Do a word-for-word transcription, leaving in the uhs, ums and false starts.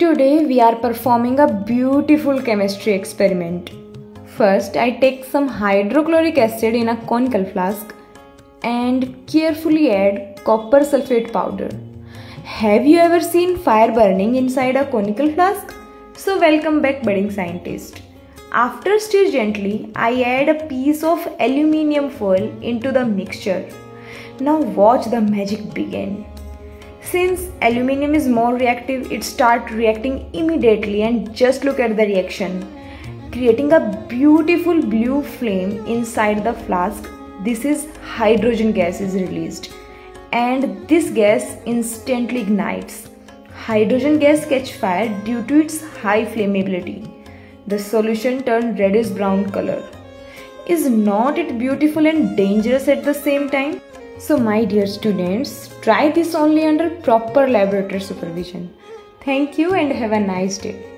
Today we are performing a beautiful chemistry experiment. First, I take some hydrochloric acid in a conical flask and carefully add copper sulphate powder. Have you ever seen fire burning inside a conical flask? So welcome back, budding scientist. After stirring gently, I add a piece of aluminium foil into the mixture. Now watch the magic begin. Since aluminium is more reactive, it starts reacting immediately, and just look at the reaction, creating a beautiful blue flame inside the flask. This is hydrogen gas is released, and this gas instantly ignites. Hydrogen gas catch fire due to its high flammability. The solution turned reddish brown color. Is not it beautiful and dangerous at the same time? So my dear students, try this only under proper laboratory supervision. Thank you and have a nice day.